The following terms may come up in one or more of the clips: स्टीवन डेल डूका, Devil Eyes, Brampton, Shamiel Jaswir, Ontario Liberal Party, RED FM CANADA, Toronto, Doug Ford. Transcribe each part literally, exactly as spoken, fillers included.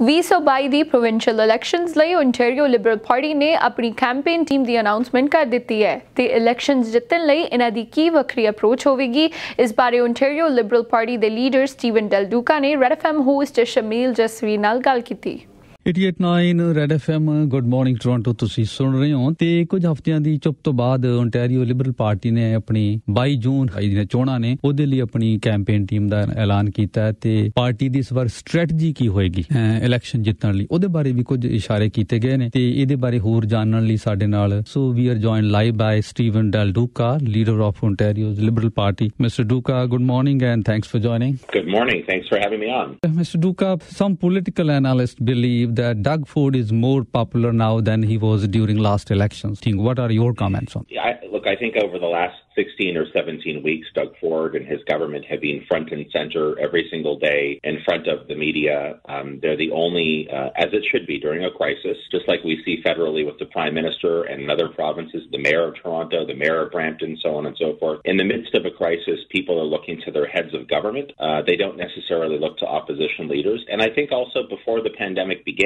दो हज़ार बाईस दी प्रोविंशियल इलेक्शंस लई ओंटारियो लिबरल पार्टी ने अपनी कैंपेन टीम दी अनाउंसमेंट कर दित्ती है ते इलेक्शंस जितन लई इन्हां दी की वक्री अप्रोच होवेगी। इस बारे ओंटारियो लिबरल पार्टी दे लीडर स्टीवन डेल डूका ने Red F M host Shamil Jasvir नाल गल कीती। अठासी पॉइंट नौ Red F M good morning Toronto तुसी सुन रहे हो। ते कुछ हफ्तियां दी चुप तो बाद ओंटारियो लिबरल पार्टी ने अपनी बाईस जून दी चोणां ने ओदे लई अपनी कैंपेन टीम दा ऐलान कीता है ते पार्टी दी इस बार स्ट्रैटेजी की होएगी इलेक्शन जितने लई ओदे बारे भी कुछ इशारे कीते गए ने ते एदे बारे होर जानन लई साडे नाल so we are joined live by स्टीवन डेल डूका, leader of Ontario Liberal Party. Mister Duca, good morning and thanks for joining. Good morning, thanks for having me on. Mister Duca, some political analyst believe that Doug Ford is more popular now than he was during last elections. What are your comments on? Yeah, I, look, I think over the last sixteen or seventeen weeks, Doug Ford and his government have been front and center every single day in front of the media. Um, they're the only, uh, as it should be during a crisis, just like we see federally with the Prime Minister and in other provinces, the Mayor of Toronto, the Mayor of Brampton, so on and so forth. In the midst of a crisis, people are looking to their heads of government. Uh, they don't necessarily look to opposition leaders. And I think also before the pandemic began,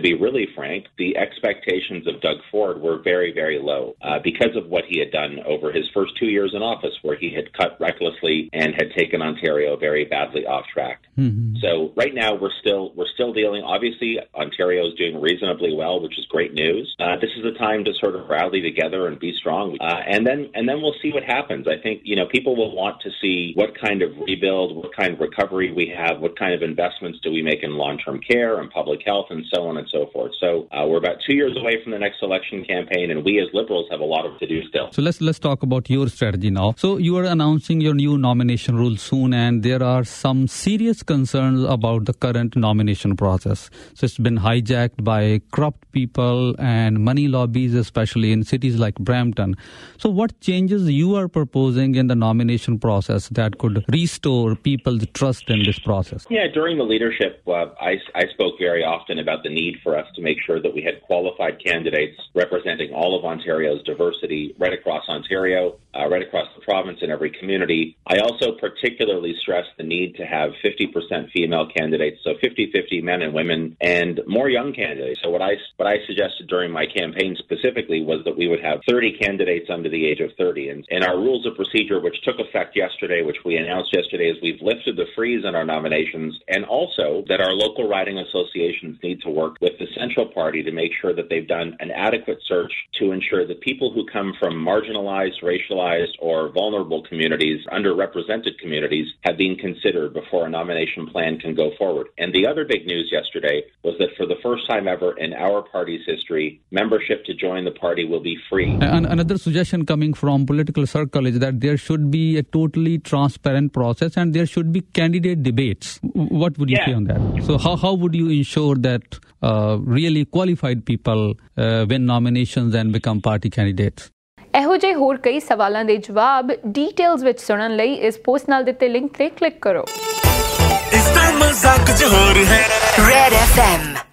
to be really frank, the expectations of Doug Ford were very, very low uh, because of what he had done over his first two years in office, where he had cut recklessly and had taken Ontario very badly off track. Mm-hmm. So right now we're still we're still dealing. Obviously, Ontario is doing reasonably well, which is great news. Uh, this is a time to sort of rally together and be strong, uh, and then and then we'll see what happens. I think you know people will want to see what kind of rebuild, what kind of recovery we have, what kind of investments do we make in long-term care and public health, and so on and so forth. So uh, we're about two years away from the next election campaign, and we as Liberals have a lot of to do still. So let's let's talk about your strategy now. So you are announcing your new nomination rule soon, and there are some serious concerns about the current nomination process. So it's been hijacked by corrupt people and money lobbies, especially in cities like Brampton. So what changes you are proposing in the nomination process that could restore people's trust in this process? Yeah, during the leadership, uh, I, I spoke very often about the need for us to make sure that we had qualified candidates representing all of Ontario's diversity right across Ontario, uh, right across the province in every community. I also particularly stress the need to have fifty percent female candidates, so fifty-fifty men and women, and more young candidates. So what I what I suggested during my campaign specifically was that we would have thirty candidates under the age of thirty. And, and our rules of procedure, which took effect yesterday, which we announced yesterday, is we've lifted the freeze on our nominations, and also that our local riding associations need to work with the central party to make sure that they've done an adequate search to ensure that people who come from marginalized, racialized, or vulnerable communities, underrepresented communities, have been considered before a nomination plan can go forward. And the other big news yesterday was that for the first time ever in our party's history, membership to join the party will be free. And another suggestion coming from political circle is that there should be a totally transparent process and there should be candidate debates. What would you yeah. say on that? So how, how would you ensure that uh, really qualified people uh, win nominations and become party candidates? ਇਹੋ ਜਿਹੇ ਹੋਰ ਕਈ ਸਵਾਲਾਂ ਦੇ ਜਵਾਬ details ਵਿੱਚ ਸੁਣਨ ਲਈ ਇਸ ਪੋਸਟ ਨਾਲ ਦਿੱਤੇ ਲਿੰਕ ਤੇ ਕਲਿੱਕ ਕਰੋ। ਇਸ ਦਾ ਮਜ਼ਾਕ ਜ ਹੋਰ ਹੈ ਰੈਡ ਐਫ ਐਮ।